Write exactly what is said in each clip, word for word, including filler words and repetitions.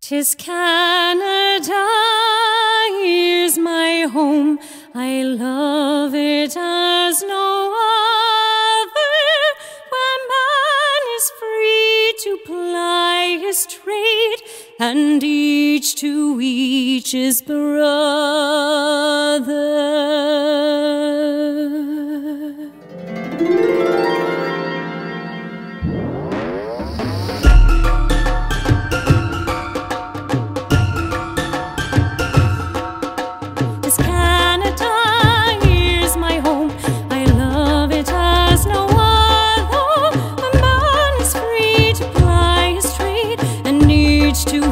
'Tis Canada is my home, I love it as no other, where man is free to ply his trade, and each to each is brother.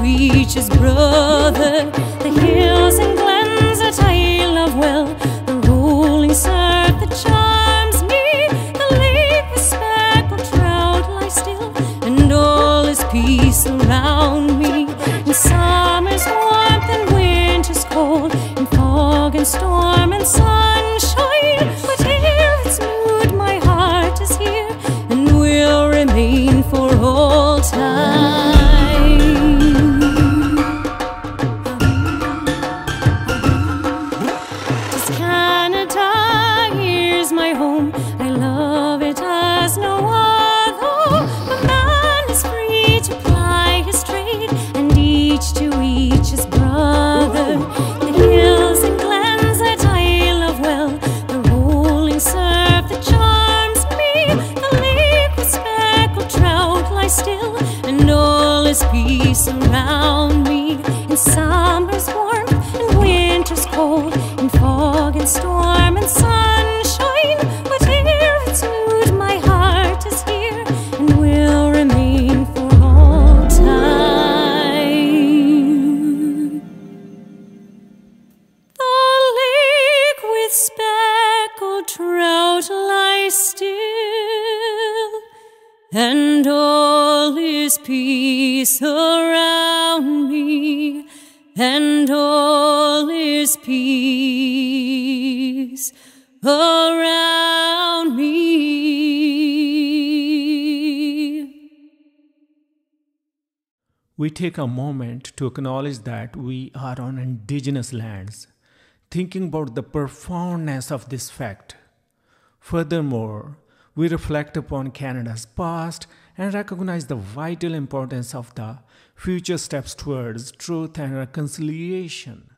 Each is brother. The hills and glens that I love well, the rolling surf that charms me, the lake with speckled trout lies still, and all is peace around me. In summer's warmth and winter's cold, in fog and storm and sunshine, whatever its mood, my heart is here, and will remain for all time. Peace around me, in summer's warmth and winter's cold, in fog and storm and sunshine, whatever its mood, my heart is here and will remain for all time. The lake with speckled trout lies still, and all is peace around me, and all is peace around me. We take a moment to acknowledge that we are on indigenous lands, thinking about the profoundness of this fact. Furthermore, we reflect upon Canada's past and recognize the vital importance of the future steps towards truth and reconciliation.